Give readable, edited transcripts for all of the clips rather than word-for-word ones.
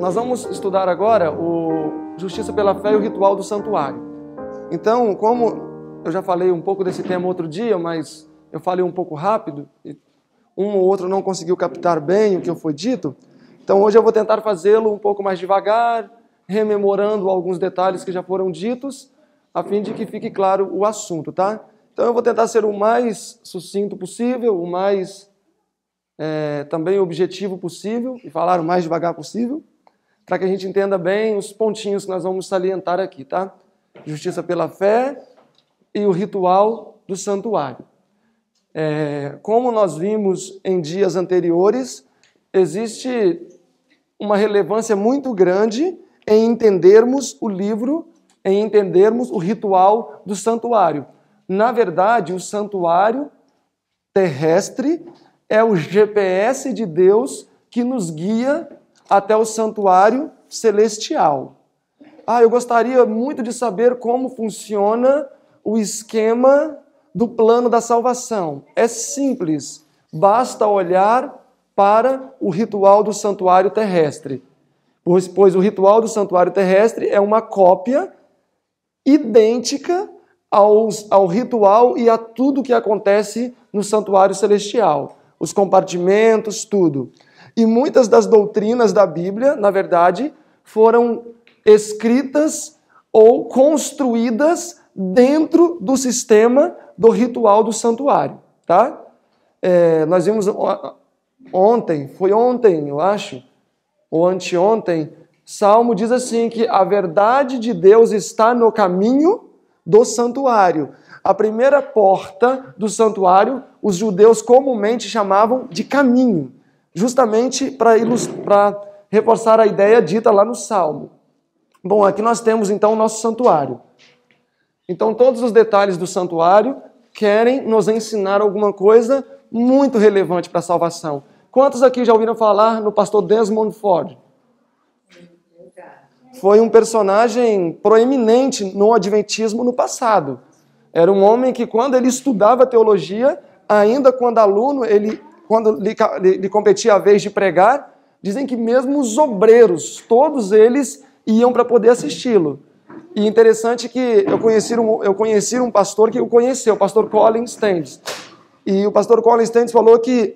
Nós vamos estudar agora o Justiça pela Fé e o Ritual do Santuário. Então, como eu já falei um pouco desse tema outro dia, mas eu falei um pouco rápido, um ou outro não conseguiu captar bem o que foi dito, então hoje eu vou tentar fazê-lo um pouco mais devagar, rememorando alguns detalhes que já foram ditos, a fim de que fique claro o assunto, tá? Então eu vou tentar ser o mais sucinto possível, o mais também objetivo possível, e falar o mais devagar possível, para que a gente entenda bem os pontinhos que nós vamos salientar aqui, tá? Justiça pela fé e o ritual do santuário. Como nós vimos em dias anteriores, existe uma relevância muito grande em entendermos o livro, em entendermos o ritual do santuário. Na verdade, o santuário terrestre é o GPS de Deus que nos guia até o santuário celestial. Ah, eu gostaria muito de saber como funciona o esquema do plano da salvação. É simples, basta olhar para o ritual do santuário terrestre. Pois o ritual do santuário terrestre é uma cópia idêntica ao ritual e a tudo que acontece no santuário celestial. Os compartimentos, tudo. E muitas das doutrinas da Bíblia, na verdade, foram escritas ou construídas dentro do sistema do ritual do santuário, tá? Nós vimos ontem, foi ontem, eu acho, ou anteontem, Salmo diz assim, que a verdade de Deus está no caminho do santuário. A primeira porta do santuário, os judeus comumente chamavam de caminho, justamente para reforçar a ideia dita lá no Salmo. Bom, aqui nós temos então o nosso santuário. Então todos os detalhes do santuário querem nos ensinar alguma coisa muito relevante para a salvação. Quantos aqui já ouviram falar no pastor Desmond Ford? Foi um personagem proeminente no adventismo no passado. Era um homem que quando ele estudava teologia, ainda quando aluno, quando lhe competia a vez de pregar, dizem que mesmo os obreiros, todos eles iam para poder assisti-lo. E interessante que eu conheci um pastor que o conheceu, o pastor Colin Stenz. E o pastor Colin Stenz falou que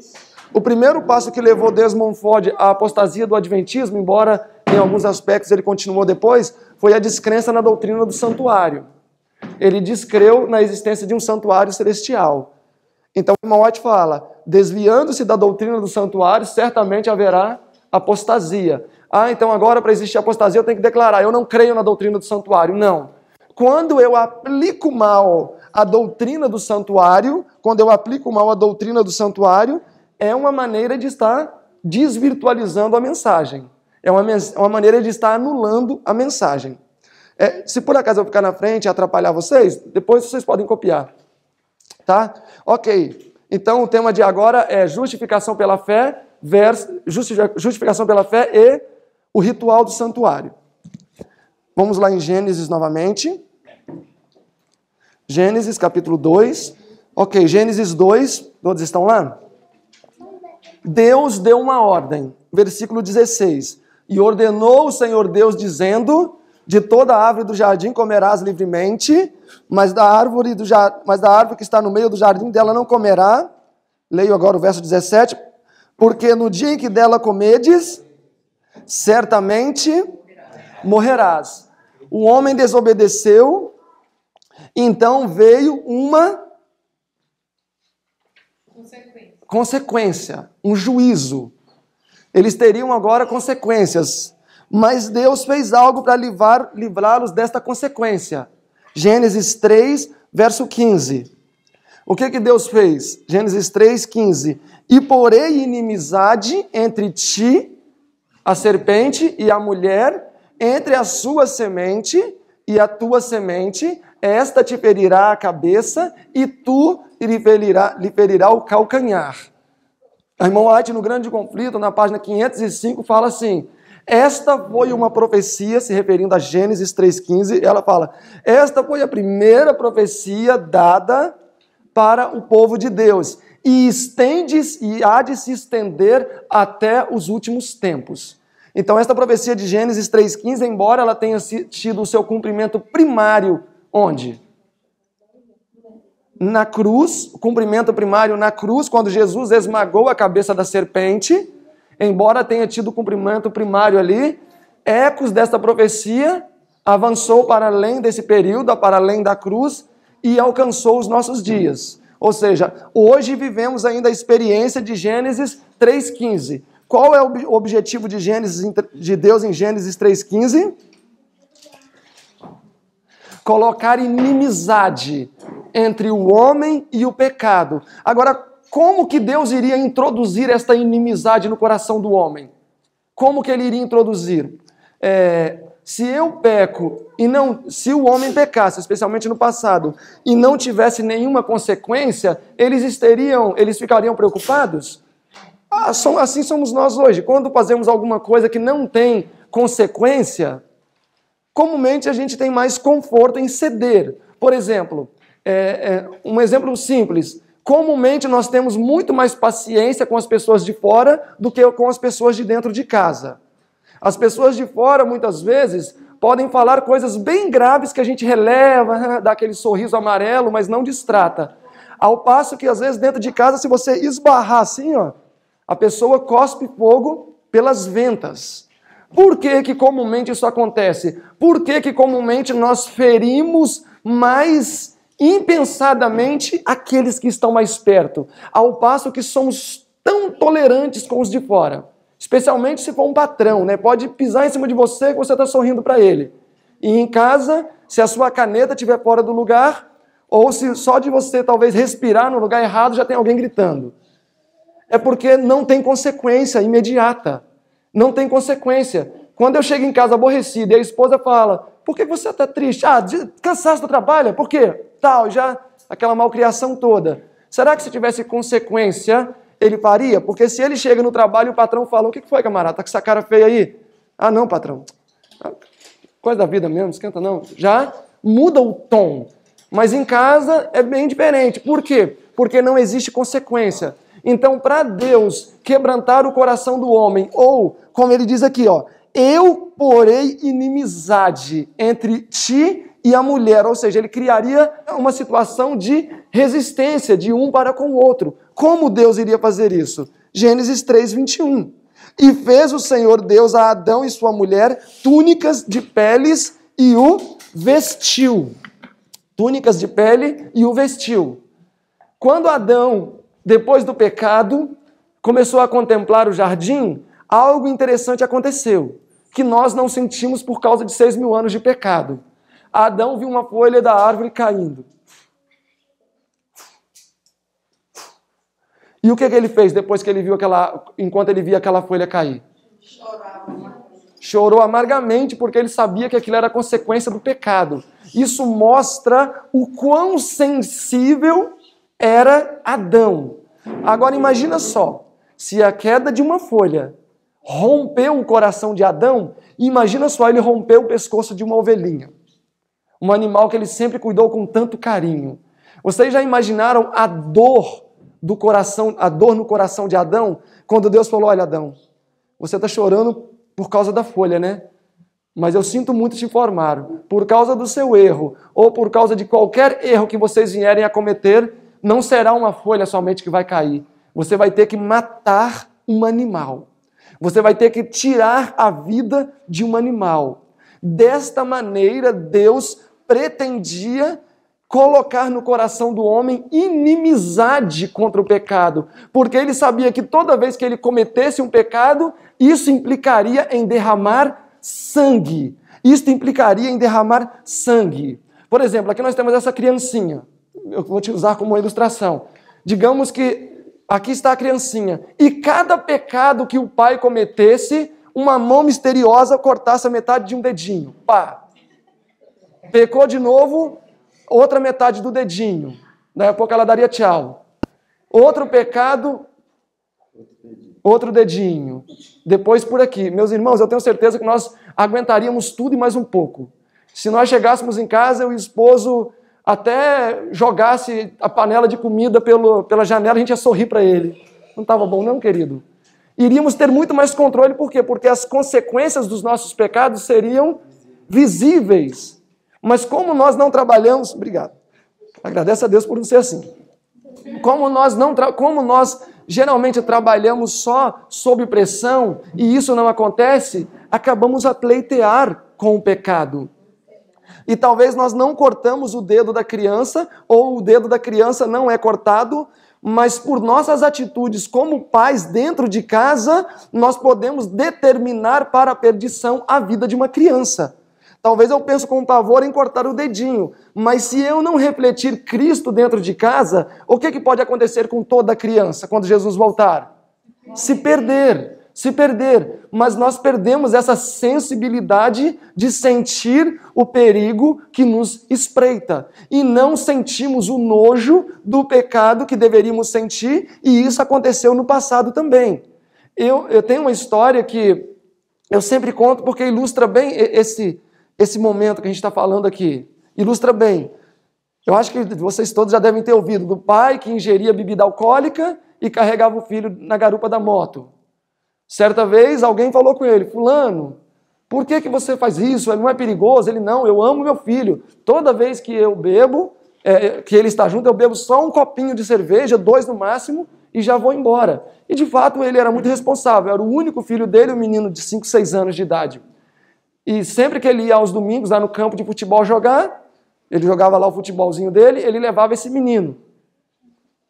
o primeiro passo que levou Desmond Ford à apostasia do adventismo, embora em alguns aspectos ele continuou depois, foi a descrença na doutrina do santuário. Ele descreu na existência de um santuário celestial. Então, Ellen White fala, desviando-se da doutrina do santuário, certamente haverá apostasia. Ah, então agora para existir apostasia eu tenho que declarar, eu não creio na doutrina do santuário. Não. Quando eu aplico mal a doutrina do santuário, é uma maneira de estar desvirtualizando a mensagem. É uma maneira de estar anulando a mensagem. Se por acaso eu ficar na frente e atrapalhar vocês, depois vocês podem copiar. Tá? Ok. Então o tema de agora é justificação pela fé e o ritual do santuário. Vamos lá em Gênesis novamente. Gênesis capítulo 2. Ok, Gênesis 2. Todos estão lá? Deus deu uma ordem. Versículo 16. E ordenou o Senhor Deus dizendo, de toda a árvore do jardim comerás livremente, mas da árvore que está no meio do jardim dela não comerá. Leio agora o verso 17. Porque no dia em que dela comedes, certamente morrerás. O homem desobedeceu, então veio uma consequência, um juízo. Eles teriam agora consequências, mas Deus fez algo para livrá-los desta consequência. Gênesis 3, verso 15. O que Deus fez? Gênesis 3, 15. E porei inimizade entre ti, a serpente, e a mulher, entre a sua semente e a tua semente, esta te ferirá a cabeça e tu lhe ferirá o calcanhar. A irmã White, no Grande Conflito, na página 505, fala assim, esta foi uma profecia, se referindo a Gênesis 3,15, ela fala, esta foi a primeira profecia dada para o povo de Deus, e há de se estender até os últimos tempos. Então esta profecia de Gênesis 3,15, embora ela tenha tido o seu cumprimento primário, onde? Na cruz, o cumprimento primário na cruz, quando Jesus esmagou a cabeça da serpente, embora tenha tido o cumprimento primário ali, ecos desta profecia avançou para além desse período, para além da cruz, e alcançou os nossos dias. Ou seja, hoje vivemos ainda a experiência de Gênesis 3,15. Qual é o objetivo de Deus em Gênesis 3,15? Colocar inimizade entre o homem e o pecado. Agora, como que Deus iria introduzir esta inimizade no coração do homem? Como que ele iria introduzir? Se eu peco e não, se o homem pecasse, especialmente no passado, e não tivesse nenhuma consequência, eles ficariam preocupados? Assim somos nós hoje. Quando fazemos alguma coisa que não tem consequência, comumente a gente tem mais conforto em ceder. Por exemplo, um exemplo simples. Comumente nós temos muito mais paciência com as pessoas de fora do que com as pessoas de dentro de casa. As pessoas de fora, muitas vezes, podem falar coisas bem graves que a gente releva, dá aquele sorriso amarelo, mas não distrata. Ao passo que, às vezes, dentro de casa, se você esbarrar assim, ó, a pessoa cospe fogo pelas ventas. Por que que comumente isso acontece? Por que que comumente nós ferimos mais impensadamente aqueles que estão mais perto? Ao passo que somos tão tolerantes com os de fora. Especialmente se for um patrão, né? Pode pisar em cima de você que você está sorrindo para ele. E em casa, se a sua caneta estiver fora do lugar, ou se só de você talvez respirar no lugar errado, já tem alguém gritando. É porque não tem consequência imediata. Não tem consequência. Quando eu chego em casa aborrecido e a esposa fala, por que você está triste? Ah, cansaço do trabalho? Por quê? Tal, já aquela malcriação toda. Será que se tivesse consequência, ele faria? Porque se ele chega no trabalho e o patrão fala, o que foi, camarada? Tá com essa cara feia aí? Ah, não, patrão. Coisa da vida mesmo, esquenta não. Já muda o tom. Mas em casa é bem diferente. Por quê? Porque não existe consequência. Então, para Deus quebrantar o coração do homem, ou, como ele diz aqui, ó, eu porei inimizade entre ti e a mulher. Ou seja, ele criaria uma situação de resistência de um para com o outro. Como Deus iria fazer isso? Gênesis 3:21. E fez o Senhor Deus a Adão e sua mulher túnicas de peles e o vestiu. Túnicas de pele e o vestiu. Quando Adão, depois do pecado, começou a contemplar o jardim, algo interessante aconteceu, que nós não sentimos por causa de 6.000 anos de pecado. Adão viu uma folha da árvore caindo. E o que ele fez depois que ele viu enquanto ele via aquela folha cair? Chorou amargamente porque ele sabia que aquilo era consequência do pecado. Isso mostra o quão sensível era Adão. Agora imagina só, se a queda de uma folha rompeu o coração de Adão, imagina só ele rompeu o pescoço de uma ovelhinha. Um animal que ele sempre cuidou com tanto carinho. Vocês já imaginaram a dor do coração, a dor no coração de Adão, quando Deus falou, olha Adão, você está chorando por causa da folha, né? Mas eu sinto muito te informar, por causa do seu erro, ou por causa de qualquer erro que vocês vierem a cometer, não será uma folha somente que vai cair. Você vai ter que matar um animal. Você vai ter que tirar a vida de um animal. Desta maneira, Deus pretendia colocar no coração do homem inimizade contra o pecado. Porque ele sabia que toda vez que ele cometesse um pecado, isso implicaria em derramar sangue. Isso implicaria em derramar sangue. Por exemplo, aqui nós temos essa criancinha. Eu vou te usar como uma ilustração. Digamos que aqui está a criancinha. E cada pecado que o pai cometesse, uma mão misteriosa cortasse a metade de um dedinho. Pá! Pecou de novo, outra metade do dedinho. Daí a pouco ela daria tchau. Outro pecado, outro dedinho. Depois por aqui. Meus irmãos, eu tenho certeza que nós aguentaríamos tudo e mais um pouco. Se nós chegássemos em casa, o esposo até jogasse a panela de comida pela janela, a gente ia sorrir para ele. Não estava bom não, querido? iríamos ter muito mais controle. Por quê? Porque as consequências dos nossos pecados seriam visíveis. Mas como nós não trabalhamos... Obrigado. Agradeço a Deus por não ser assim. Como nós geralmente trabalhamos só sob pressão, e isso não acontece, acabamos a pleitear com o pecado. E talvez nós não cortamos o dedo da criança, ou o dedo da criança não é cortado, mas por nossas atitudes como pais dentro de casa, nós podemos determinar para a perdição a vida de uma criança. Talvez eu pense com pavor em cortar o dedinho, mas se eu não refletir Cristo dentro de casa, o que pode acontecer com toda criança quando Jesus voltar? Se perder. Mas nós perdemos essa sensibilidade de sentir o perigo que nos espreita. E não sentimos o nojo do pecado que deveríamos sentir, e isso aconteceu no passado também. Eu tenho uma história que eu sempre conto porque ilustra bem esse momento que a gente está falando aqui, ilustra bem. Eu acho que vocês todos já devem ter ouvido do pai que ingeria bebida alcoólica e carregava o filho na garupa da moto. Certa vez alguém falou com ele: fulano, por que você faz isso? Ele não é perigoso? Ele: não, eu amo meu filho. Toda vez que eu bebo, que ele está junto, eu bebo só um copinho de cerveja, 2 no máximo, e já vou embora. E de fato ele era muito responsável, era o único filho dele, um menino de 5, 6 anos de idade. E sempre que ele ia aos domingos lá no campo de futebol jogar, ele jogava lá o futebolzinho dele, ele levava esse menino.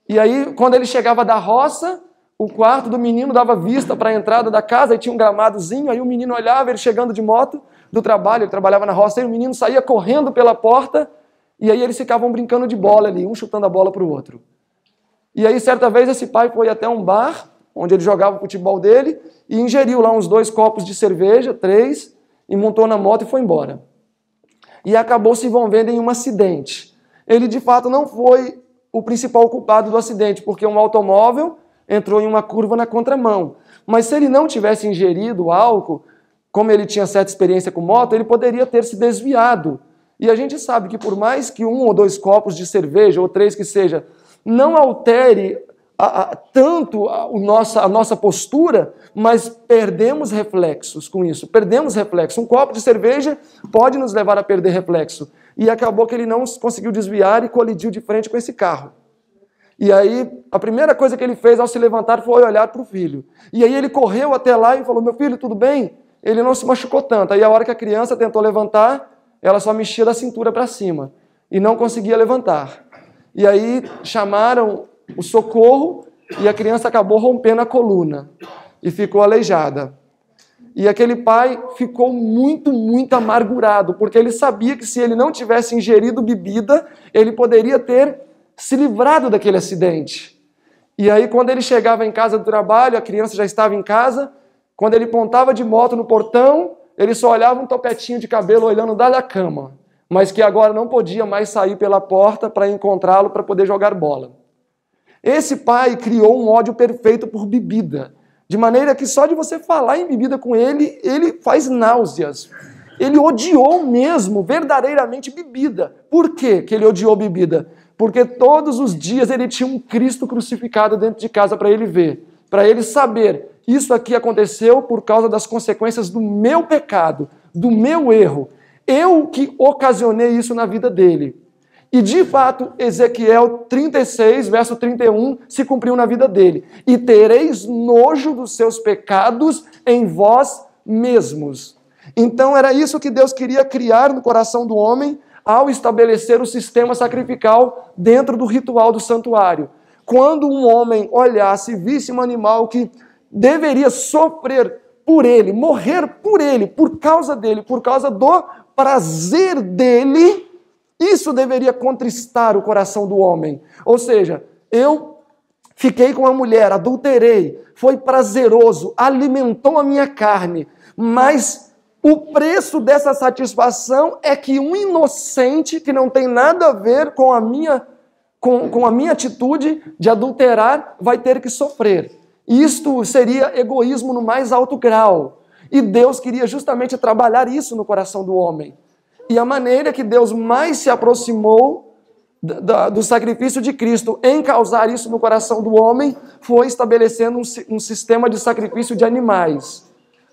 E aí, quando ele chegava da roça, o quarto do menino dava vista para a entrada da casa, e tinha um gramadozinho, aí o menino olhava, ele chegando de moto do trabalho, ele trabalhava na roça, aí o menino saía correndo pela porta, e aí eles ficavam brincando de bola ali, um chutando a bola para o outro. E aí, certa vez, esse pai foi até um bar, onde ele jogava o futebol dele, e ingeriu lá uns 2 copos de cerveja, 3, e montou na moto e foi embora. E acabou se envolvendo em um acidente. Ele, de fato, não foi o principal culpado do acidente, porque um automóvel entrou em uma curva na contramão. Mas se ele não tivesse ingerido álcool, como ele tinha certa experiência com moto, ele poderia ter se desviado. E a gente sabe que por mais que 1 ou 2 copos de cerveja, ou 3 que seja, não altere a nossa postura, mas perdemos reflexos com isso, perdemos reflexo. Um copo de cerveja pode nos levar a perder reflexo. E acabou que ele não conseguiu desviar e colidiu de frente com esse carro. E aí, a primeira coisa que ele fez ao se levantar foi olhar para o filho. E aí ele correu até lá e falou: meu filho, tudo bem? Ele não se machucou tanto. Aí a hora que a criança tentou levantar, ela só mexia da cintura para cima e não conseguia levantar. E aí chamaram o socorro, e a criança acabou rompendo a coluna e ficou aleijada. E aquele pai ficou muito, muito amargurado, porque ele sabia que se ele não tivesse ingerido bebida, ele poderia ter se livrado daquele acidente. E aí, quando ele chegava em casa do trabalho, a criança já estava em casa, quando ele pontava de moto no portão, ele só olhava um topetinho de cabelo olhando da cama, mas que agora não podia mais sair pela porta para encontrá-lo para poder jogar bola. Esse pai criou um ódio perfeito por bebida, de maneira que só de você falar em bebida com ele, ele faz náuseas. Ele odiou mesmo, verdadeiramente, bebida. Por quê que ele odiou bebida? Porque todos os dias ele tinha um Cristo crucificado dentro de casa para ele ver, para ele saber: isso aqui aconteceu por causa das consequências do meu pecado, do meu erro. Eu que ocasionei isso na vida dele. E, de fato, Ezequiel 36, verso 31, se cumpriu na vida dele. E tereis nojo dos seus pecados em vós mesmos. Então, era isso que Deus queria criar no coração do homem ao estabelecer o sistema sacrificial dentro do ritual do santuário. Quando um homem olhasse e visse um animal que deveria sofrer por ele, morrer por ele, por causa dele, por causa do prazer dele... isso deveria contristar o coração do homem. Ou seja, eu fiquei com a mulher, adulterei, foi prazeroso, alimentou a minha carne, mas o preço dessa satisfação é que um inocente que não tem nada a ver com a minha atitude de adulterar vai ter que sofrer. Isto seria egoísmo no mais alto grau. E Deus queria justamente trabalhar isso no coração do homem. E a maneira que Deus mais se aproximou do sacrifício de Cristo em causar isso no coração do homem, foi estabelecendo um sistema de sacrifício de animais.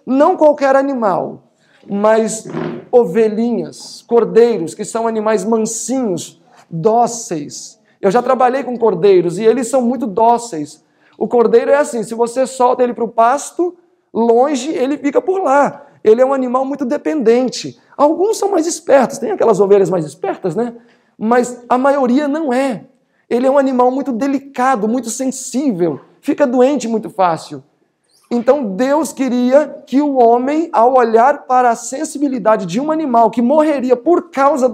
Não qualquer animal, mas ovelhinhas, cordeiros, que são animais mansinhos, dóceis. Eu já trabalhei com cordeiros e eles são muito dóceis. O cordeiro é assim, se você solta ele para o pasto, longe, ele fica por lá. Ele é um animal muito dependente. Alguns são mais espertos, tem aquelas ovelhas mais espertas, né? Mas a maioria não é. Ele é um animal muito delicado, muito sensível, fica doente muito fácil. Então Deus queria que o homem, ao olhar para a sensibilidade de um animal que morreria por causa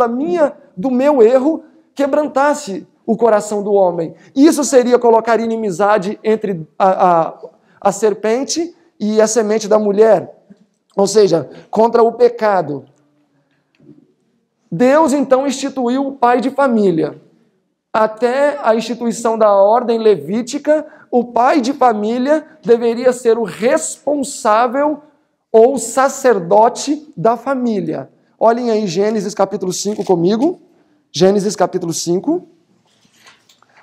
do meu erro, quebrantasse o coração do homem. Isso seria colocar inimizade entre a serpente e a semente da mulher, ou seja, contra o pecado. Deus então instituiu o pai de família. Até a instituição da ordem levítica, o pai de família deveria ser o responsável ou sacerdote da família. Olhem aí Gênesis capítulo 5 comigo. Gênesis capítulo 5.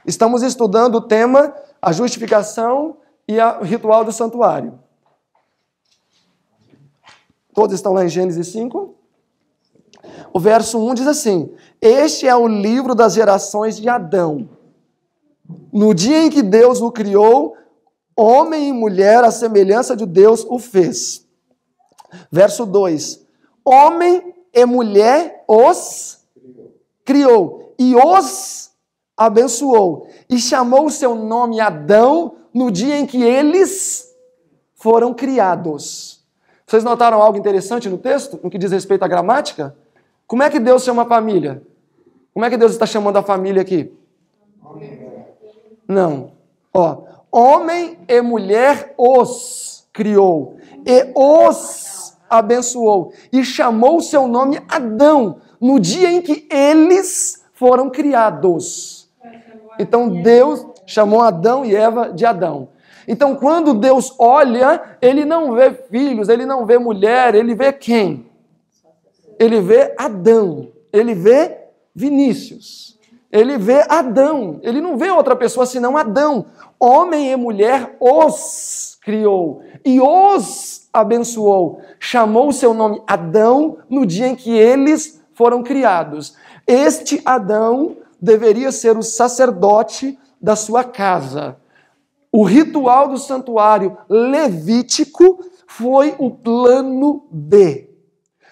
Estamos estudando o tema, a justificação e o ritual do santuário. Todos estão lá em Gênesis 5. O verso 1 diz assim: este é o livro das gerações de Adão. No dia em que Deus o criou, homem e mulher, à semelhança de Deus, o fez. Verso 2. Homem e mulher os criou e os abençoou. E chamou o seu nome Adão no dia em que eles foram criados. Vocês notaram algo interessante no texto, no que diz respeito à gramática? Como é que Deus chama a família? Como é que Deus está chamando a família aqui? Não. Ó, homem e mulher os criou e os abençoou e chamou o seu nome Adão no dia em que eles foram criados. Então Deus chamou Adão e Eva de Adão. Então quando Deus olha, ele não vê filhos, ele não vê mulher, ele vê quem? Ele vê Adão, ele vê Vinícius, ele vê Adão, ele não vê outra pessoa senão Adão. Homem e mulher os criou e os abençoou, chamou o seu nome Adão no dia em que eles foram criados. Este Adão deveria ser o sacerdote da sua casa. O ritual do santuário levítico foi o plano B.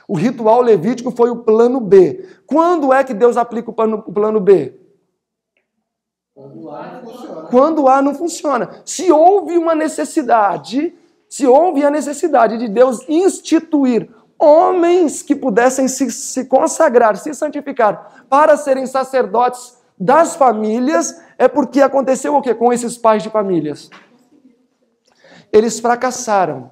O ritual levítico foi o plano B. Quando é que Deus aplica o plano B? Quando A não funciona. Quando A não funciona. Se houve uma necessidade, se houve a necessidade de Deus instituir homens que pudessem se consagrar, se santificar, para serem sacerdotes das famílias, é porque aconteceu o quê com esses pais de famílias? Eles fracassaram.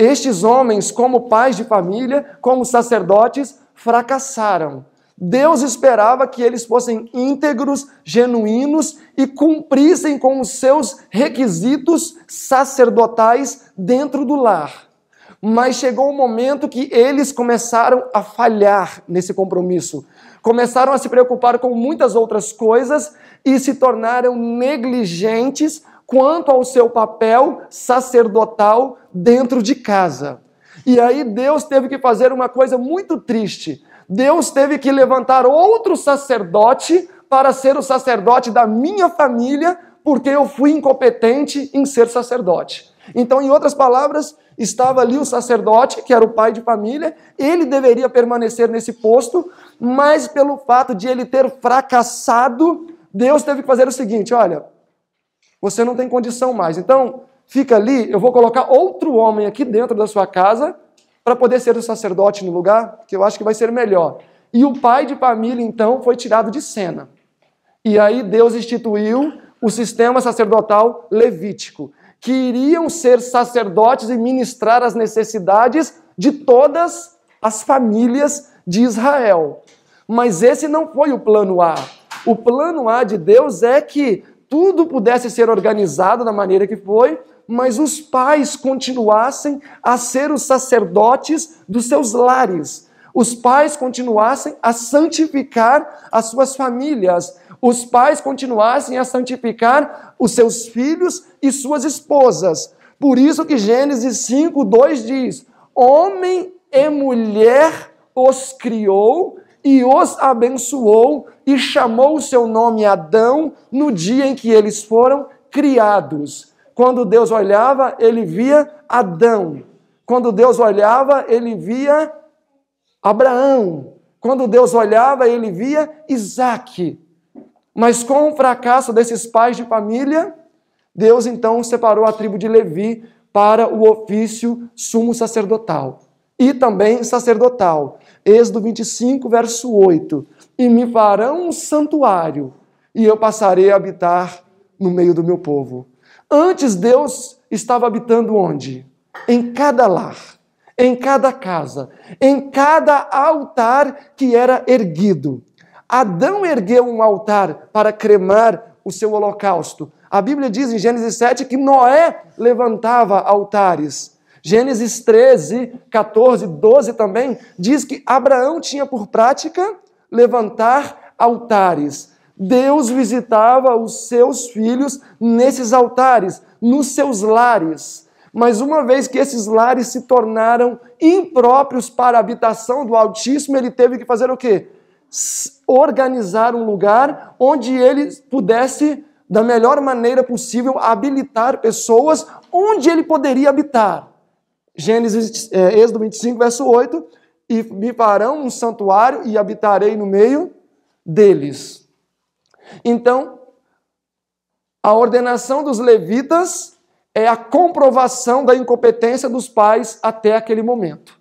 Estes homens, como pais de família, como sacerdotes, fracassaram. Deus esperava que eles fossem íntegros, genuínos e cumprissem com os seus requisitos sacerdotais dentro do lar. Mas chegou um momento que eles começaram a falhar nesse compromisso. Começaram a se preocupar com muitas outras coisas e se tornaram negligentes quanto ao seu papel sacerdotal dentro de casa. E aí Deus teve que fazer uma coisa muito triste. Deus teve que levantar outro sacerdote para ser o sacerdote da minha família, porque eu fui incompetente em ser sacerdote. Então, em outras palavras, estava ali o sacerdote, que era o pai de família, ele deveria permanecer nesse posto, mas pelo fato de ele ter fracassado, Deus teve que fazer o seguinte: olha, você não tem condição mais, então fica ali, eu vou colocar outro homem aqui dentro da sua casa para poder ser o sacerdote no lugar, que eu acho que vai ser melhor. E o pai de família, então, foi tirado de cena. E aí Deus instituiu o sistema sacerdotal levítico, que iriam ser sacerdotes e ministrar as necessidades de todas as famílias de Israel. Mas esse não foi o plano A. O plano A de Deus é que tudo pudesse ser organizado da maneira que foi, mas os pais continuassem a ser os sacerdotes dos seus lares. Os pais continuassem a santificar as suas famílias. os pais continuassem a santificar os seus filhos e suas esposas. Por isso que Gênesis 5:2 diz, homem e mulher os criou e os abençoou e chamou o seu nome Adão no dia em que eles foram criados. Quando Deus olhava, ele via Adão. Quando Deus olhava, ele via Abraão. Quando Deus olhava, ele via Isaque. Mas com o fracasso desses pais de família, Deus então separou a tribo de Levi para o ofício sumo sacerdotal e também sacerdotal. Êxodo 25, verso 8. E me farão um santuário, e eu passarei a habitar no meio do meu povo. Antes Deus estava habitando onde? Em cada lar, em cada casa, em cada altar que era erguido. Adão ergueu um altar para cremar o seu holocausto. A Bíblia diz em Gênesis 7 que Noé levantava altares. Gênesis 13, 14, 12 também, diz que Abraão tinha por prática levantar altares. Deus visitava os seus filhos nesses altares, nos seus lares. Mas uma vez que esses lares se tornaram impróprios para a habitação do Altíssimo, ele teve que fazer o quê? Organizar um lugar onde ele pudesse, da melhor maneira possível, habilitar pessoas onde ele poderia habitar. Êxodo 25, verso 8, e me farão um santuário e habitarei no meio deles. Então, a ordenação dos levitas é a comprovação da incompetência dos pais até aquele momento.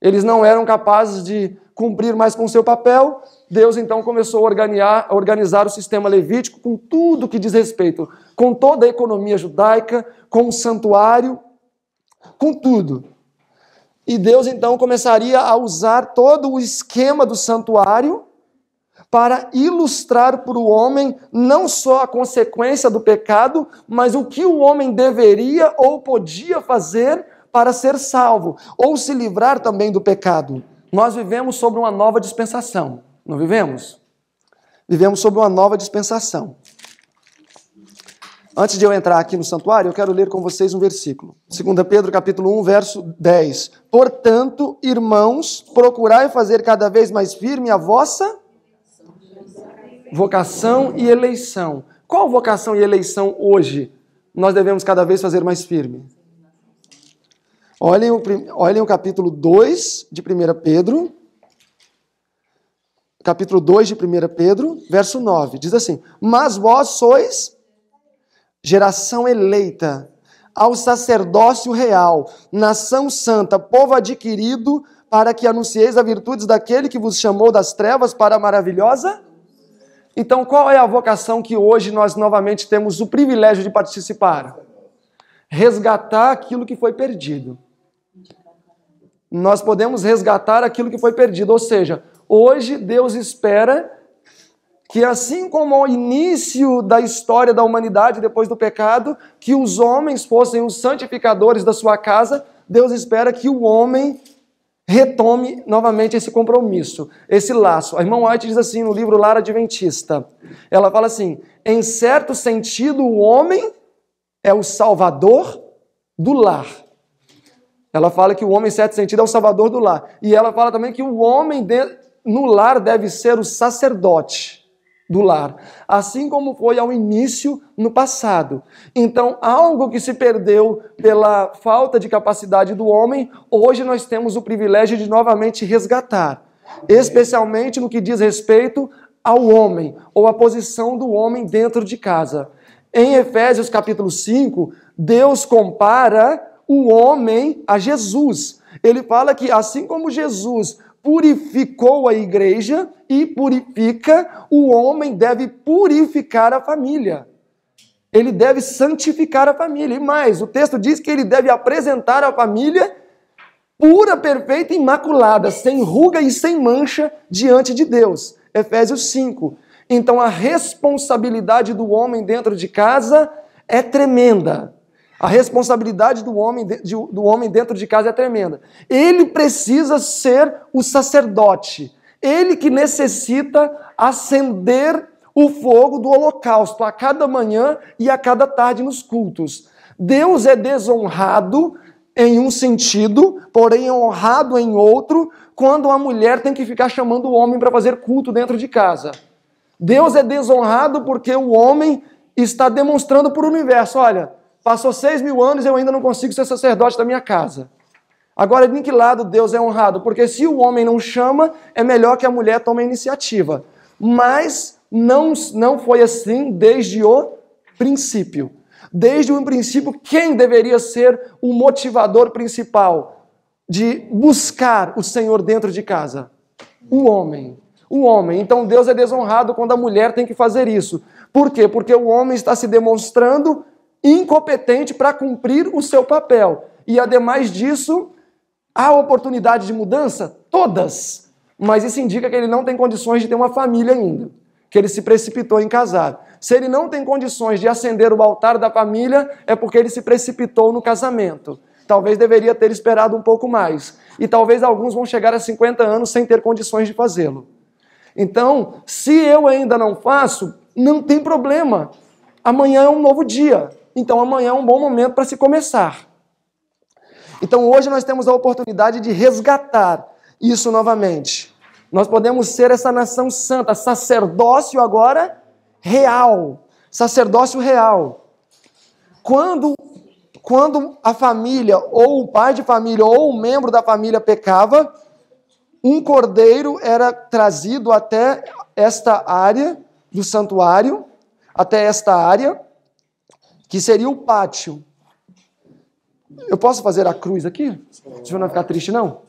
Eles não eram capazes de cumprir mais com seu papel. Deus então começou a organizar o sistema levítico com tudo que diz respeito, com toda a economia judaica, com o santuário, com tudo. E Deus então começaria a usar todo o esquema do santuário para ilustrar para o homem não só a consequência do pecado, mas o que o homem deveria ou podia fazer para ser salvo, ou se livrar também do pecado. Nós vivemos sobre uma nova dispensação, não vivemos? Vivemos sobre uma nova dispensação. Antes de eu entrar aqui no santuário, eu quero ler com vocês um versículo. 2 Pedro, capítulo 1, verso 10. Portanto, irmãos, procurai fazer cada vez mais firme a vossa vocação e eleição. Qual vocação e eleição hoje nós devemos cada vez fazer mais firme? Olhem o capítulo 2 de 1 Pedro. Capítulo 2 de 1 Pedro, verso 9. Diz assim, mas vós sois geração eleita, ao sacerdócio real, nação santa, povo adquirido, para que anuncieis as virtudes daquele que vos chamou das trevas para a maravilhosa. Então, qual é a vocação que hoje nós novamente temos o privilégio de participar? Resgatar aquilo que foi perdido. Nós podemos resgatar aquilo que foi perdido, ou seja, hoje Deus espera que, assim como ao início da história da humanidade, depois do pecado, que os homens fossem os santificadores da sua casa, Deus espera que o homem retome novamente esse compromisso, esse laço. A irmã White diz assim no livro Lar Adventista, ela fala assim, em certo sentido o homem é o salvador do lar. Ela fala que o homem, em certo sentido, é o salvador do lar. E ela fala também que o homem no lar deve ser o sacerdote do lar, assim como foi ao início no passado. Então, algo que se perdeu pela falta de capacidade do homem, hoje nós temos o privilégio de novamente resgatar, especialmente no que diz respeito ao homem, ou à posição do homem dentro de casa. Em Efésios capítulo 5, Deus compara o homem a Jesus. Ele fala que assim como Jesus purificou a igreja e purifica, o homem deve purificar a família. Ele deve santificar a família. E mais, o texto diz que ele deve apresentar a família pura, perfeita e imaculada, sem ruga e sem mancha diante de Deus. Efésios 5. Então a responsabilidade do homem dentro de casa é tremenda. A responsabilidade do homem dentro de casa é tremenda. Ele precisa ser o sacerdote. Ele que necessita acender o fogo do holocausto a cada manhã e a cada tarde nos cultos. Deus é desonrado em um sentido, porém é honrado em outro, quando a mulher tem que ficar chamando o homem para fazer culto dentro de casa. Deus é desonrado porque o homem está demonstrando para o universo, olha, passou 6.000 anos e eu ainda não consigo ser sacerdote da minha casa. Agora, de que lado Deus é honrado? Porque se o homem não chama, é melhor que a mulher tome a iniciativa. Mas não foi assim desde o princípio. Desde o princípio, quem deveria ser o motivador principal de buscar o Senhor dentro de casa? O homem. O homem. Então Deus é desonrado quando a mulher tem que fazer isso. Por quê? Porque o homem está se demonstrando incompetente para cumprir o seu papel. E ademais disso, há oportunidade de mudança? Todas. Mas isso indica que ele não tem condições de ter uma família ainda, que ele se precipitou em casar. Se ele não tem condições de acender o altar da família, é porque ele se precipitou no casamento. Talvez deveria ter esperado um pouco mais. E talvez alguns vão chegar a 50 anos sem ter condições de fazê-lo. Então, se eu ainda não faço, não tem problema. Amanhã é um novo dia. Então amanhã é um bom momento para se começar. Então hoje nós temos a oportunidade de resgatar isso novamente. Nós podemos ser essa nação santa, sacerdócio agora real. Sacerdócio real. Quando a família, ou o pai de família, ou um membro da família pecava, um cordeiro era trazido até esta área do santuário, até esta área, que seria o pátio. Eu posso fazer a cruz aqui? Você não vai ficar triste, não?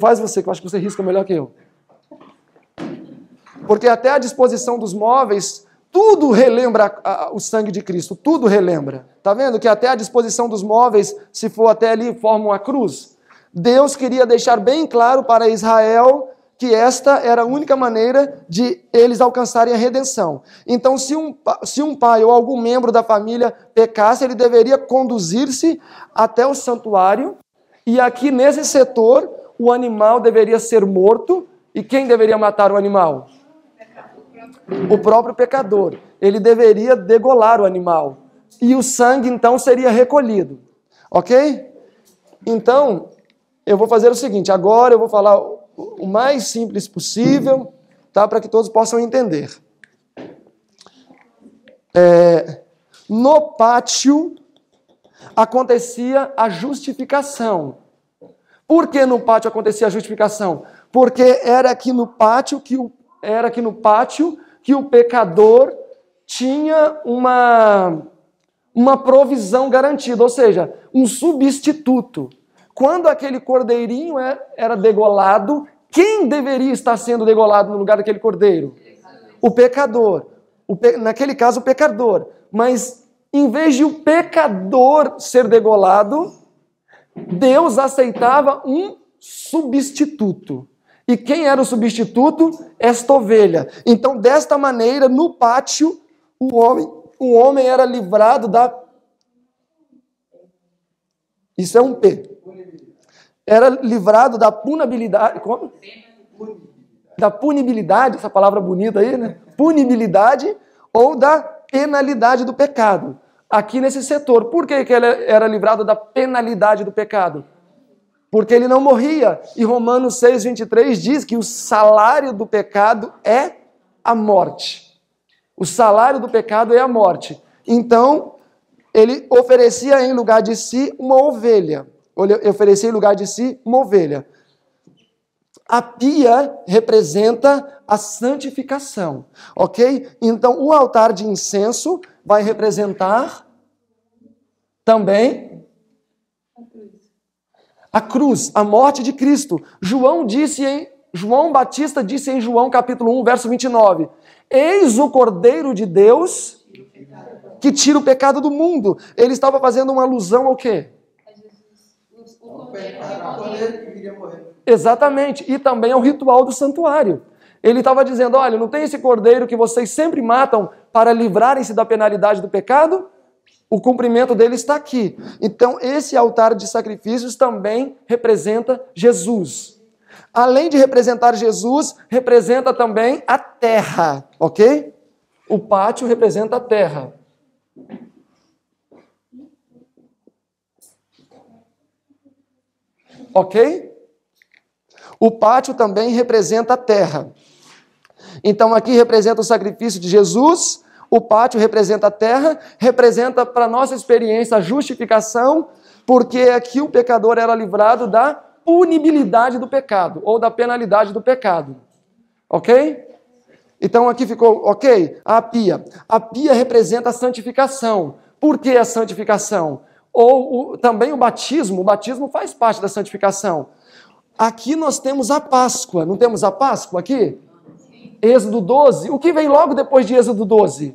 Faz você, que eu acho que você risca melhor que eu. Porque até a disposição dos móveis, tudo relembra o sangue de Cristo. Tudo relembra. Tá vendo que até a disposição dos móveis, se for até ali, formam a cruz? Deus queria deixar bem claro para Israel que esta era a única maneira de eles alcançarem a redenção. Então, se um pai ou algum membro da família pecasse, ele deveria conduzir-se até o santuário, e aqui nesse setor, o animal deveria ser morto, e quem deveria matar o animal? O próprio pecador. Ele deveria degolar o animal, e o sangue, então, seria recolhido. Ok? Então, eu vou fazer o seguinte, agora eu vou falar o mais simples possível, tá? Para que todos possam entender. No pátio acontecia a justificação. Por que no pátio acontecia a justificação? Porque era aqui no pátio que o pecador tinha uma provisão garantida, ou seja, um substituto. Quando aquele cordeirinho era degolado, quem deveria estar sendo degolado no lugar daquele cordeiro? O pecador. Naquele caso, o pecador. Mas, em vez de o pecador ser degolado, Deus aceitava um substituto. E quem era o substituto? Esta ovelha. Então, desta maneira, no pátio, o homem era livrado da... Isso é um P. Era livrado da punibilidade. Como? Da punibilidade, essa palavra bonita aí, né? Punibilidade ou da penalidade do pecado. Aqui nesse setor. Por que ele era livrado da penalidade do pecado? Porque ele não morria. E Romanos 6,23 diz que o salário do pecado é a morte. O salário do pecado é a morte. Então, ele oferecia em lugar de si uma ovelha. A pia representa a santificação, ok? Então, o altar de incenso vai representar também a cruz, a morte de Cristo. João Batista disse em João capítulo 1, verso 29, eis o Cordeiro de Deus que tira o pecado do mundo. Ele estava fazendo uma alusão ao quê? Exatamente, e também é o ritual do santuário. Ele estava dizendo, olha, não tem esse cordeiro que vocês sempre matam para livrarem-se da penalidade do pecado? O cumprimento dele está aqui. Então esse altar de sacrifícios também representa Jesus. Além de representar Jesus, representa também a terra, ok? O pátio representa a terra. Ok? O pátio também representa a terra. Então aqui representa o sacrifício de Jesus, o pátio representa a terra, representa para nossa experiência a justificação, porque aqui o pecador era livrado da punibilidade do pecado, ou da penalidade do pecado. Ok? Então aqui ficou ok? A pia. A pia representa a santificação. Por que a santificação? Ou também o batismo. O batismo faz parte da santificação. Aqui nós temos a Páscoa. Não temos a Páscoa aqui? Êxodo 12. O que vem logo depois de Êxodo 12?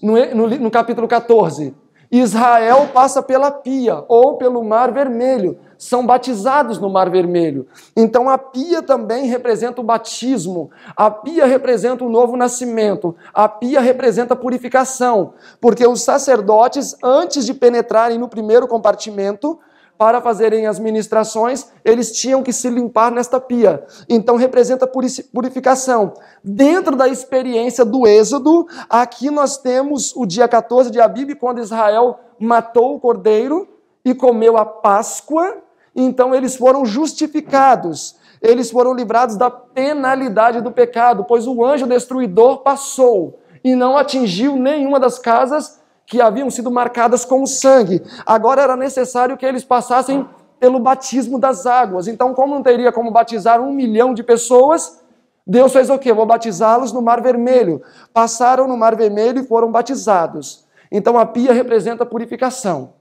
No capítulo 14. Israel passa pela pia, ou pelo Mar Vermelho. São batizados no Mar Vermelho. Então a pia também representa o batismo. A pia representa o novo nascimento. A pia representa a purificação. Porque os sacerdotes, antes de penetrarem no primeiro compartimento, para fazerem as ministrações, eles tinham que se limpar nesta pia. Então representa a purificação. Dentro da experiência do Êxodo, aqui nós temos o dia 14 de Abib, quando Israel matou o cordeiro e comeu a Páscoa. Então eles foram justificados, eles foram livrados da penalidade do pecado, pois o anjo destruidor passou e não atingiu nenhuma das casas que haviam sido marcadas com o sangue. Agora era necessário que eles passassem pelo batismo das águas. Então, como não teria como batizar 1 milhão de pessoas, Deus fez o quê? Vou batizá-los no Mar Vermelho. Passaram no Mar Vermelho e foram batizados. Então a pia representa a purificação.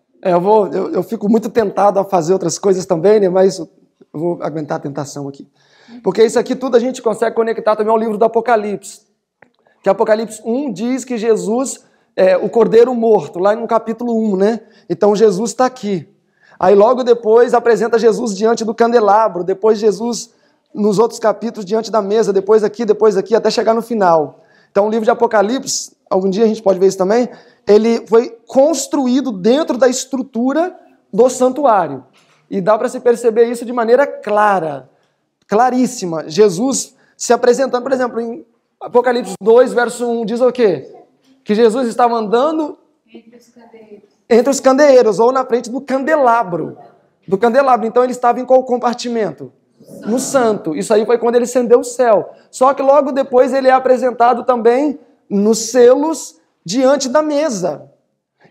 Eu fico muito tentado a fazer outras coisas também, né? Mas eu vou aguentar a tentação aqui. Porque isso aqui tudo a gente consegue conectar também ao livro do Apocalipse. Que Apocalipse 1 diz que Jesus é o cordeiro morto, lá no capítulo 1, né? Então Jesus está aqui. Aí logo depois apresenta Jesus diante do candelabro, depois Jesus nos outros capítulos diante da mesa, depois aqui, até chegar no final. Então o livro de Apocalipse, algum dia a gente pode ver isso também, ele foi construído dentro da estrutura do santuário. E dá para se perceber isso de maneira clara, claríssima. Jesus se apresentando, por exemplo, em Apocalipse 2, verso 1, diz o quê? Que Jesus estava andando entre os candeeiros, ou na frente do candelabro. Do candelabro. Então ele estava em qual compartimento? No santo. Isso aí foi quando ele ascendeu o céu. Só que logo depois ele é apresentado também nos selos diante da mesa.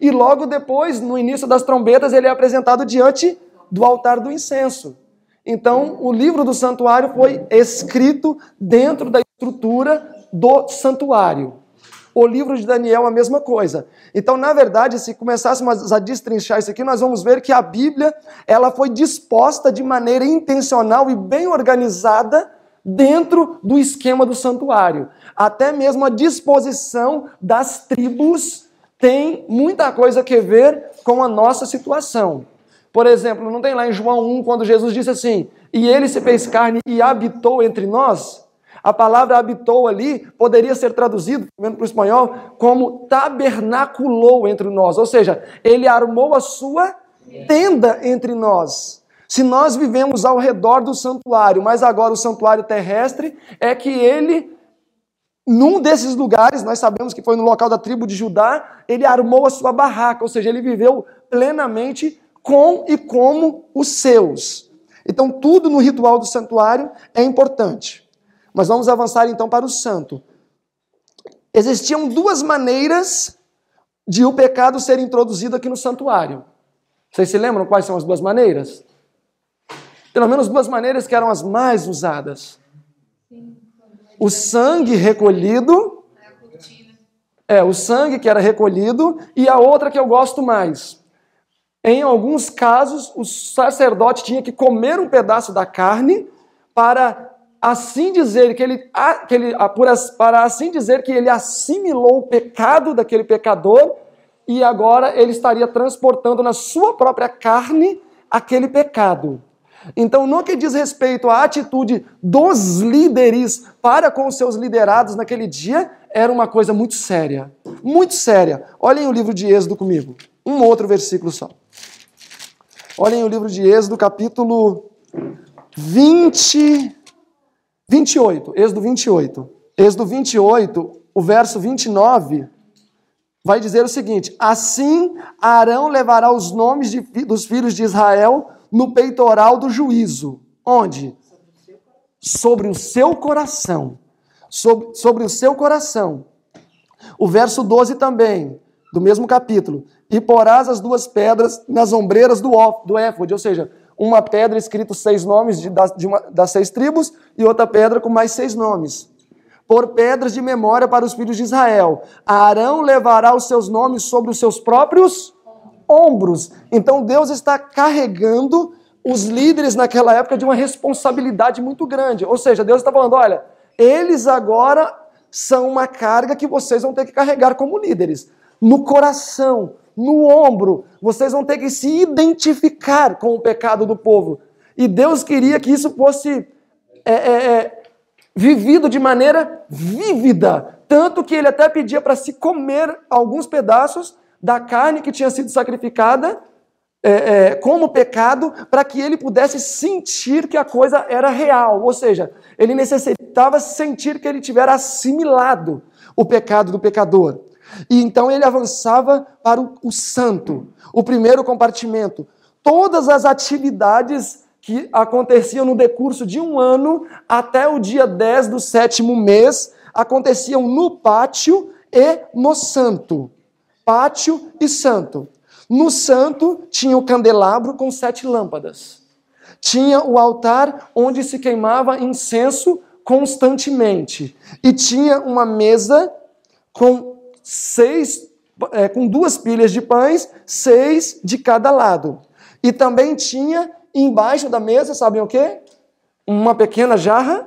E logo depois, no início das trombetas, ele é apresentado diante do altar do incenso. Então, o livro do santuário foi escrito dentro da estrutura do santuário. O livro de Daniel, a mesma coisa. Então, na verdade, se começássemos a destrinchar isso aqui, nós vamos ver que a Bíblia, ela foi disposta de maneira intencional e bem organizada dentro do esquema do santuário. Até mesmo a disposição das tribos tem muita coisa a ver com a nossa situação. Por exemplo, não tem lá em João 1, quando Jesus disse assim, e ele se fez carne e habitou entre nós? A palavra habitou ali poderia ser traduzido, vendo para o espanhol, como tabernaculou entre nós. Ou seja, ele armou a sua tenda entre nós. Se nós vivemos ao redor do santuário, mas agora o santuário terrestre, é que ele, num desses lugares, nós sabemos que foi no local da tribo de Judá, ele armou a sua barraca, ou seja, ele viveu plenamente com e como os seus. Então tudo no ritual do santuário é importante. Mas vamos avançar então para o santo. Existiam duas maneiras de o pecado ser introduzido aqui no santuário. Vocês se lembram quais são as duas maneiras? Pelo menos duas maneiras que eram as mais usadas. O sangue recolhido, o sangue que era recolhido, e a outra que eu gosto mais. Em alguns casos, o sacerdote tinha que comer um pedaço da carne para assim dizer que ele assimilou o pecado daquele pecador e agora ele estaria transportando na sua própria carne aquele pecado. Então, no que diz respeito à atitude dos líderes para com os seus liderados naquele dia, era uma coisa muito séria. Muito séria. Olhem o livro de Êxodo comigo. Um outro versículo só. Olhem o livro de Êxodo, capítulo 28. Êxodo 28. Êxodo 28 o verso 29 vai dizer o seguinte: assim Arão levará os nomes dos filhos de Israel no peitoral do juízo. Onde? Sobre o seu coração. Sobre o seu coração. O verso 12 também, do mesmo capítulo. E porás as duas pedras nas ombreiras do éfode, ou seja, uma pedra escrito 6 nomes das 6 tribos e outra pedra com mais 6 nomes. Por pedras de memória para os filhos de Israel. Arão levará os seus nomes sobre os seus próprios ombros. Então Deus está carregando os líderes naquela época de uma responsabilidade muito grande. Ou seja, Deus está falando, olha, eles agora são uma carga que vocês vão ter que carregar como líderes. No coração, no ombro, vocês vão ter que se identificar com o pecado do povo. E Deus queria que isso fosse vivido de maneira vívida. Tanto que ele até pedia para se comer alguns pedaços da carne que tinha sido sacrificada como pecado, para que ele pudesse sentir que a coisa era real. Ou seja, ele necessitava sentir que ele tivera assimilado o pecado do pecador. E então ele avançava para o santo, o primeiro compartimento. Todas as atividades que aconteciam no decurso de um ano até o dia 10 do 7º mês aconteciam no pátio e no santo. Pátio e santo. No santo tinha o candelabro com 7 lâmpadas. Tinha o altar onde se queimava incenso constantemente. E tinha uma mesa com 2 pilhas de pães, 6 de cada lado. E também tinha embaixo da mesa, sabem o quê? Uma pequena jarra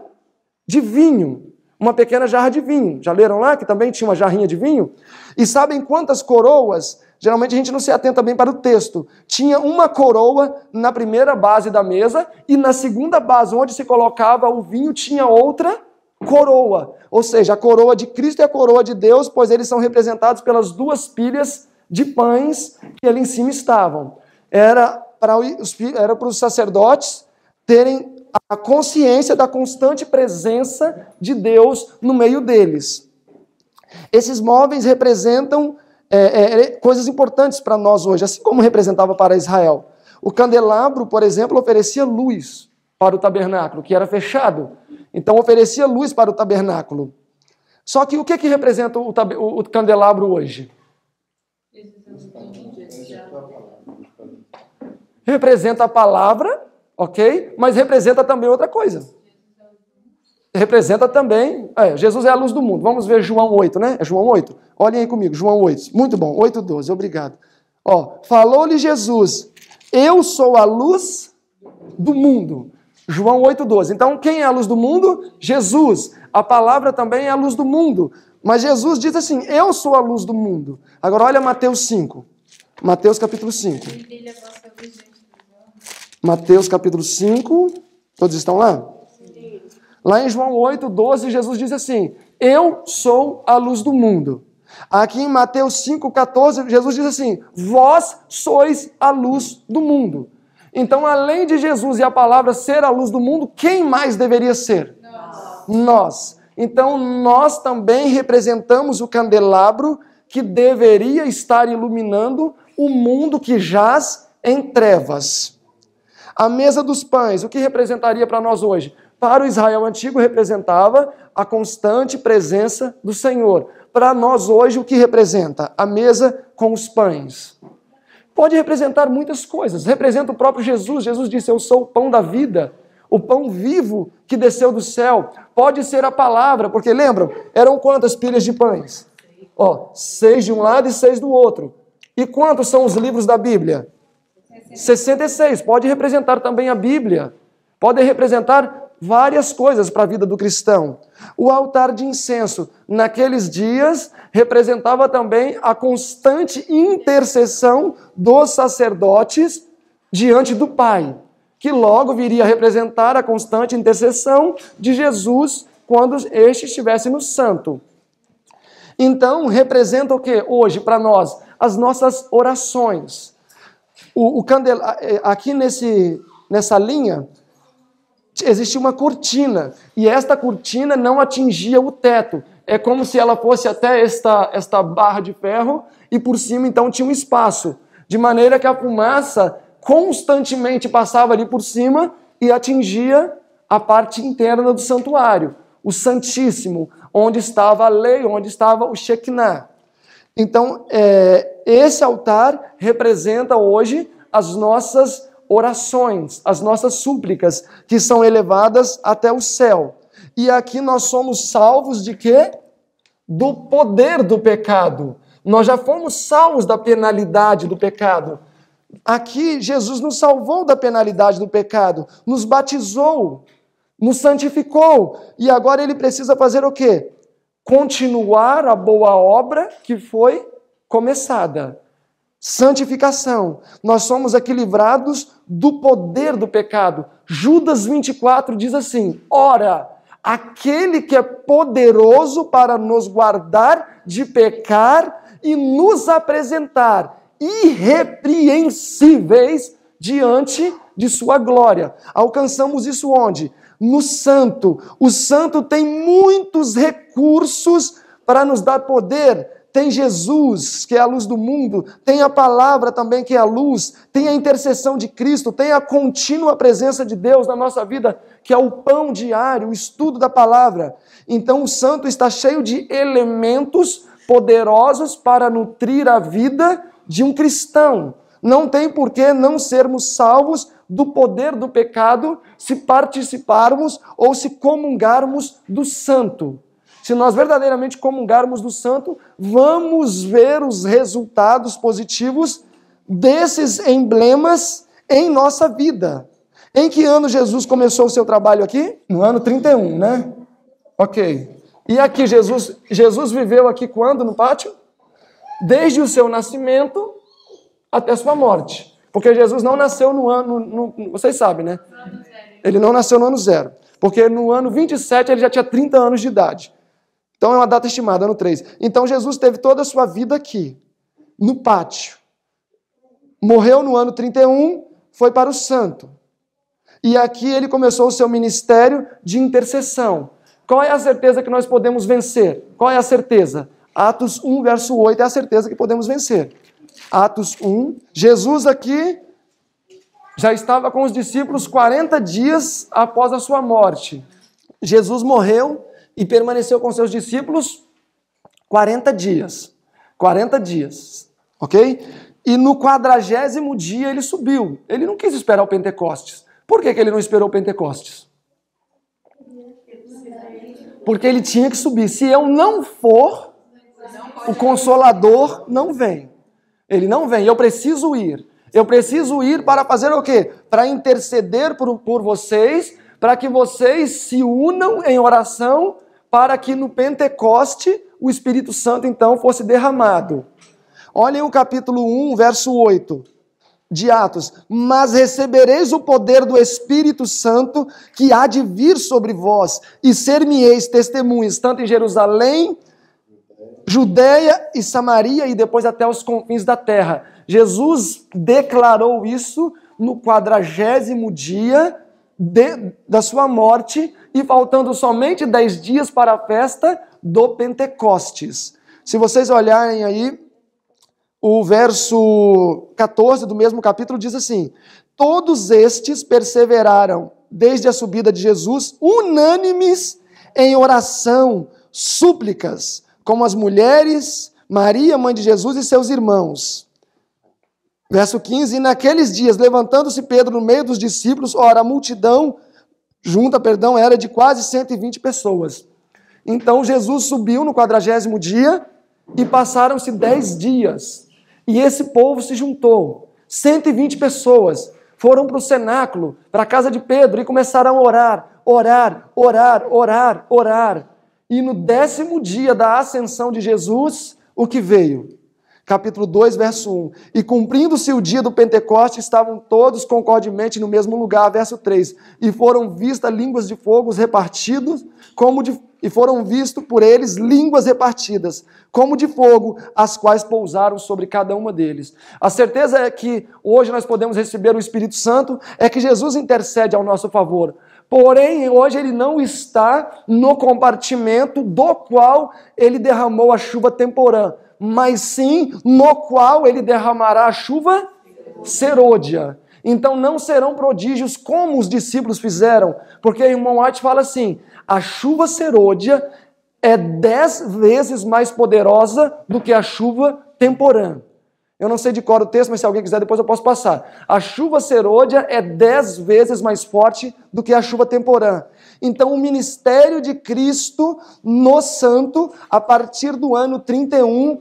de vinho. Uma pequena jarra de vinho. Já leram lá que também tinha uma jarrinha de vinho? E sabem quantas coroas? Geralmente a gente não se atenta bem para o texto. Tinha uma coroa na primeira base da mesa e na segunda base, onde se colocava o vinho, tinha outra coroa, ou seja, a coroa de Cristo e a coroa de Deus, pois eles são representados pelas 2 pilhas de pães que ali em cima estavam. Era para os sacerdotes terem a consciência da constante presença de Deus no meio deles. Esses móveis representam coisas importantes para nós hoje, assim como representava para Israel. O candelabro, por exemplo, oferecia luz para o tabernáculo, que era fechado. Então oferecia luz para o tabernáculo. Só que o que representa o candelabro hoje? Representa a palavra, ok? Mas representa também outra coisa. Representa também... Jesus é a luz do mundo. Vamos ver João 8, né? É João 8? Olhem aí comigo, João 8. Muito bom, 8:12, obrigado. Falou-lhe Jesus, eu sou a luz do mundo. João 8:12. Então, quem é a luz do mundo? Jesus. A palavra também é a luz do mundo. Mas Jesus diz assim, eu sou a luz do mundo. Agora, olha Mateus 5. Mateus capítulo 5. Mateus capítulo 5. Todos estão lá? Lá em João 8:12, Jesus diz assim, eu sou a luz do mundo. Aqui em Mateus 5:14, Jesus diz assim, vós sois a luz do mundo. Então, além de Jesus e a palavra ser a luz do mundo, quem mais deveria ser? Nós. Então, nós também representamos o candelabro que deveria estar iluminando o mundo que jaz em trevas. A mesa dos pães, o que representaria para nós hoje? Para o Israel antigo, representava a constante presença do Senhor. Para nós hoje, o que representa? A mesa com os pães. Pode representar muitas coisas. Representa o próprio Jesus. Jesus disse, eu sou o pão da vida, o pão vivo que desceu do céu. Pode ser a palavra, porque lembram? Eram quantas pilhas de pães? 6 de um lado e 6 do outro. E quantos são os livros da Bíblia? 66. Pode representar também a Bíblia. Pode representar várias coisas para a vida do cristão. O altar de incenso, naqueles dias, representava também a constante intercessão dos sacerdotes diante do Pai, que logo viria a representar a constante intercessão de Jesus quando este estivesse no santo. Então, representa o que hoje para nós? As nossas orações. Aqui nessa linha, existia uma cortina, e esta cortina não atingia o teto. é como se ela fosse até esta barra de ferro e por cima então tinha um espaço, de maneira que a fumaça constantemente passava ali por cima e atingia a parte interna do santuário, o Santíssimo, onde estava a lei, onde estava o Shekinah. Então, esse altar representa hoje as nossas orações, as nossas súplicas, que são elevadas até o céu. E aqui nós somos salvos de quê? Do poder do pecado. Nós já fomos salvos da penalidade do pecado. Aqui, Jesus nos salvou da penalidade do pecado, nos batizou, nos santificou. E agora ele precisa fazer o quê? Continuar a boa obra que foi começada. Santificação. Nós somos aqui livrados do poder do pecado. Judas 24 diz assim: ora, aquele que é poderoso para nos guardar de pecar e nos apresentar irrepreensíveis diante de sua glória. Alcançamos isso onde? No santo. O santo tem muitos recursos para nos dar poder. Tem Jesus, que é a luz do mundo, tem a palavra também, que é a luz, tem a intercessão de Cristo, tem a contínua presença de Deus na nossa vida, que é o pão diário, o estudo da palavra. Então o santo está cheio de elementos poderosos para nutrir a vida de um cristão. Não tem por que não sermos salvos do poder do pecado se participarmos ou se comungarmos do santo. Se nós verdadeiramente comungarmos do santo, vamos ver os resultados positivos desses emblemas em nossa vida. Em que ano Jesus começou o seu trabalho aqui? No ano 31, né? Ok. E aqui Jesus viveu aqui quando, no pátio? Desde o seu nascimento até a sua morte. Porque Jesus não nasceu no ano... vocês sabem, né? Ele não nasceu no ano zero. Porque no ano 27 ele já tinha 30 anos de idade. Então é uma data estimada, ano 3. Então Jesus teve toda a sua vida aqui, no pátio. Morreu no ano 31, foi para o santo. E aqui ele começou o seu ministério de intercessão. Qual é a certeza que nós podemos vencer? Qual é a certeza? Atos 1, verso 8 é a certeza que podemos vencer. Atos 1, Jesus aqui já estava com os discípulos 40 dias após a sua morte. Jesus morreu e permaneceu com seus discípulos 40 dias. 40 dias, ok? E no 40º dia ele subiu. Ele não quis esperar o Pentecostes. Por que ele não esperou o Pentecostes? Porque ele tinha que subir. Se eu não for, o Consolador não vem. Ele não vem, eu preciso ir. Eu preciso ir para fazer o quê? Para interceder por vocês, para que vocês se unam em oração, para que no Pentecoste o Espírito Santo então fosse derramado. Olhem o capítulo 1, verso 8 de Atos. Mas recebereis o poder do Espírito Santo que há de vir sobre vós, e ser-me-eis testemunhas, tanto em Jerusalém, Judeia e Samaria e depois até os confins da terra. Jesus declarou isso no 40º dia da sua morte e faltando somente 10 dias para a festa do Pentecostes. Se vocês olharem aí, o verso 14 do mesmo capítulo diz assim: todos estes perseveraram desde a subida de Jesus, unânimes em oração, súplicas, como as mulheres, Maria, mãe de Jesus e seus irmãos. Verso 15, e naqueles dias, levantando-se Pedro no meio dos discípulos, ora, a multidão era de quase 120 pessoas. Então Jesus subiu no 40º dia e passaram-se 10 dias. E esse povo se juntou, 120 pessoas, foram para o cenáculo, para a casa de Pedro e começaram a orar. E no 10º dia da ascensão de Jesus, o que veio? Capítulo 2, verso 1. E cumprindo-se o dia do Pentecostes, estavam todos concordemente no mesmo lugar, verso 3. E foram vistas línguas de fogo repartidas, e foram vistos por eles línguas repartidas, como de fogo, as quais pousaram sobre cada uma deles. A certeza é que hoje nós podemos receber o Espírito Santo, é que Jesus intercede ao nosso favor. Porém, hoje ele não está no compartimento do qual ele derramou a chuva temporã, mas sim no qual ele derramará a chuva serôdia. Então não serão prodígios como os discípulos fizeram, porque irmão White fala assim, a chuva serôdia é 10 vezes mais poderosa do que a chuva temporã. Eu não sei de cor o texto, mas se alguém quiser depois eu posso passar. A chuva serôdia é 10 vezes mais forte do que a chuva temporã. Então o ministério de Cristo no santo, a partir do ano 31,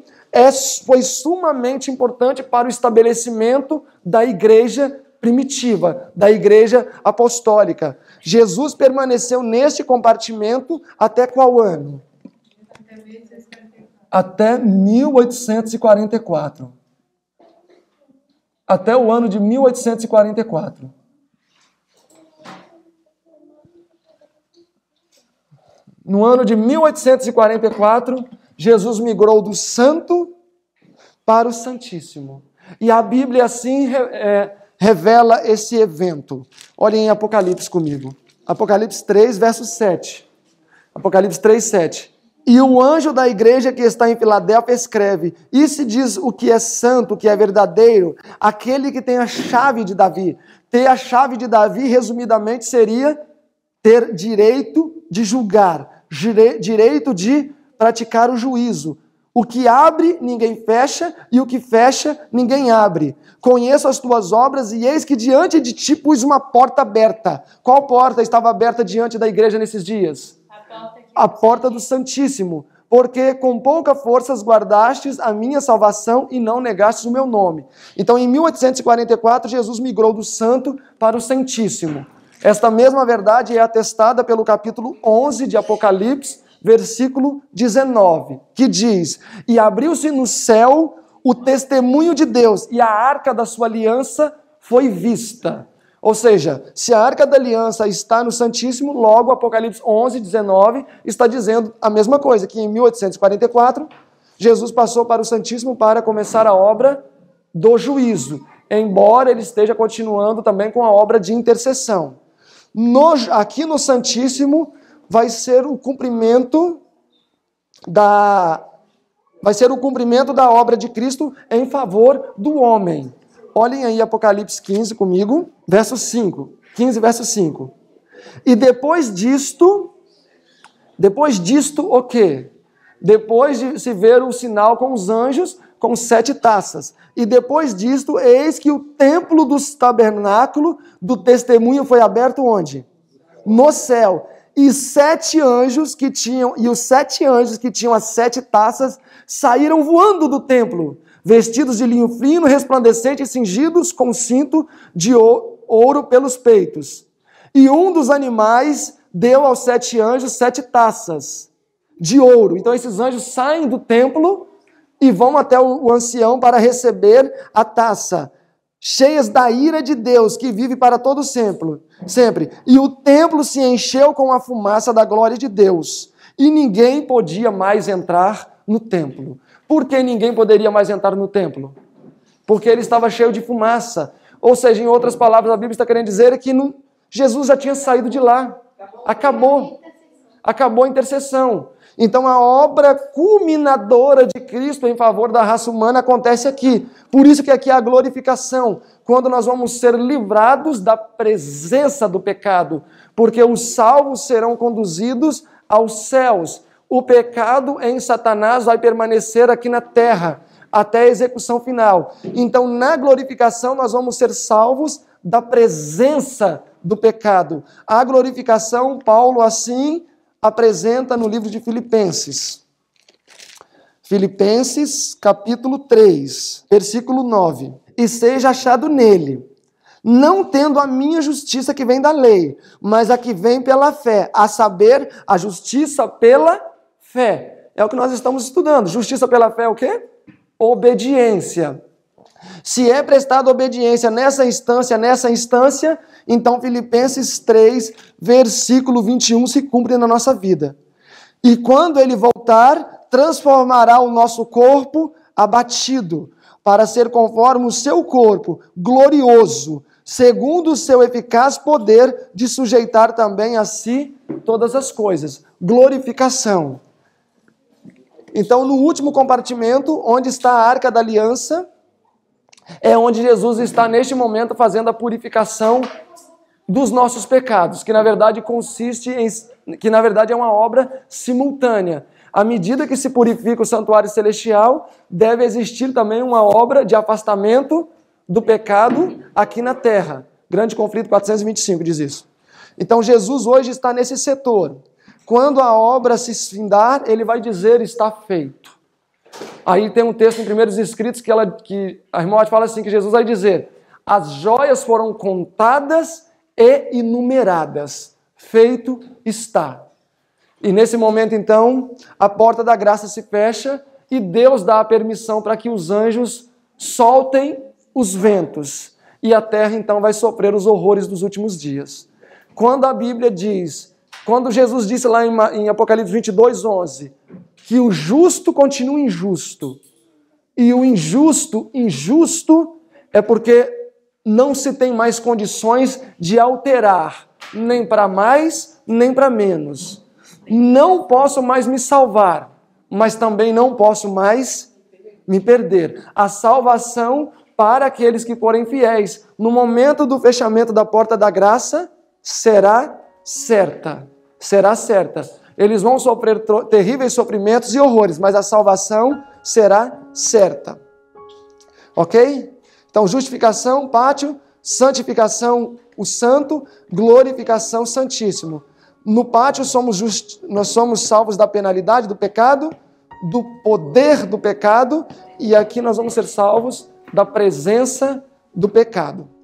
foi sumamente importante para o estabelecimento da igreja primitiva, da igreja apostólica. Jesus permaneceu neste compartimento até qual ano? Até 1844. Até o ano de 1844. No ano de 1844, Jesus migrou do santo para o santíssimo. E a Bíblia assim revela esse evento. Olhem em Apocalipse comigo. Apocalipse 3, verso 7. Apocalipse 3, 7. E o anjo da igreja que está em Filadélfia escreve, e se diz o que é santo, o que é verdadeiro, aquele que tem a chave de Davi. Ter a chave de Davi, resumidamente, seria ter direito de julgar, direito de praticar o juízo. O que abre, ninguém fecha, e o que fecha, ninguém abre. Conheço as tuas obras, e eis que diante de ti pus uma porta aberta. Qual porta estava aberta diante da igreja nesses dias? A porta do Santíssimo. Porque com pouca força guardastes a minha salvação e não negastes o meu nome. Então, em 1844, Jesus migrou do santo para o santíssimo. Esta mesma verdade é atestada pelo capítulo 11 de Apocalipse, versículo 19, que diz, e abriu-se no céu o testemunho de Deus, e a arca da sua aliança foi vista. Ou seja, se a arca da aliança está no Santíssimo, logo Apocalipse 11, 19, está dizendo a mesma coisa, que em 1844, Jesus passou para o Santíssimo para começar a obra do juízo, embora ele esteja continuando também com a obra de intercessão. Aqui no Santíssimo, vai ser o cumprimento da obra de Cristo em favor do homem. Olhem aí Apocalipse 15 comigo, verso 5. 15, verso 5. E depois disto o quê? Depois de se ver o sinal com os anjos, com 7 taças. E depois disto, eis que o templo do tabernáculo do testemunho foi aberto onde? No céu. E 7 anjos que tinham, as 7 taças saíram voando do templo, vestidos de linho fino, resplandecente e cingidos com cinto de ouro pelos peitos. E um dos animais deu aos 7 anjos 7 taças de ouro. Então esses anjos saem do templo e vão até o ancião para receber a taça, cheias da ira de Deus, que vive para todo sempre. E o templo se encheu com a fumaça da glória de Deus, e ninguém podia mais entrar no templo. Por que ninguém poderia mais entrar no templo? Porque ele estava cheio de fumaça. Ou seja, em outras palavras, a Bíblia está querendo dizer que Jesus já tinha saído de lá. Acabou a intercessão. Então a obra culminadora de Cristo em favor da raça humana acontece aqui. Por isso que aqui há a glorificação, quando nós vamos ser livrados da presença do pecado, porque os salvos serão conduzidos aos céus. O pecado em Satanás vai permanecer aqui na terra, até a execução final. Então na glorificação nós vamos ser salvos da presença do pecado. A glorificação, Paulo assim apresenta no livro de Filipenses. Filipenses, capítulo 3, versículo 9. E seja achado nele, não tendo a minha justiça que vem da lei, mas a que vem pela fé, a saber, a justiça pela fé. É o que nós estamos estudando. Justiça pela fé é o quê? Obediência. Se é prestada obediência nessa instância, então Filipenses 3, versículo 21 se cumpre na nossa vida. E quando ele voltar, transformará o nosso corpo abatido, para ser conforme o seu corpo glorioso, segundo o seu eficaz poder de sujeitar também a si todas as coisas. Glorificação. Então, no último compartimento, onde está a Arca da Aliança, é onde Jesus está neste momento fazendo a purificação dos nossos pecados, que na verdade consiste em, que na verdade é uma obra simultânea. À medida que se purifica o santuário celestial, deve existir também uma obra de afastamento do pecado aqui na terra. Grande Conflito 425 diz isso. Então Jesus hoje está nesse setor. Quando a obra se findar, ele vai dizer, está feito. Aí tem um texto em Primeiros Escritos que a irmã fala assim, que Jesus vai dizer, as joias foram contadas e enumeradas, feito está. E nesse momento, então, a porta da graça se fecha e Deus dá a permissão para que os anjos soltem os ventos. E a terra, então, vai sofrer os horrores dos últimos dias. Quando a Bíblia diz, quando Jesus disse lá em Apocalipse 22:11, que o justo continua injusto e o injusto injusto, é porque não se tem mais condições de alterar, nem para mais, nem para menos. Não posso mais me salvar, mas também não posso mais me perder. A salvação para aqueles que forem fiéis, no momento do fechamento da porta da graça, será certa. Será certa. Eles vão sofrer terríveis sofrimentos e horrores, mas a salvação será certa. Ok? Então, justificação, pátio, santificação, o santo, glorificação, santíssimo. No pátio, nós somos salvos da penalidade do pecado, do poder do pecado, e aqui nós vamos ser salvos da presença do pecado.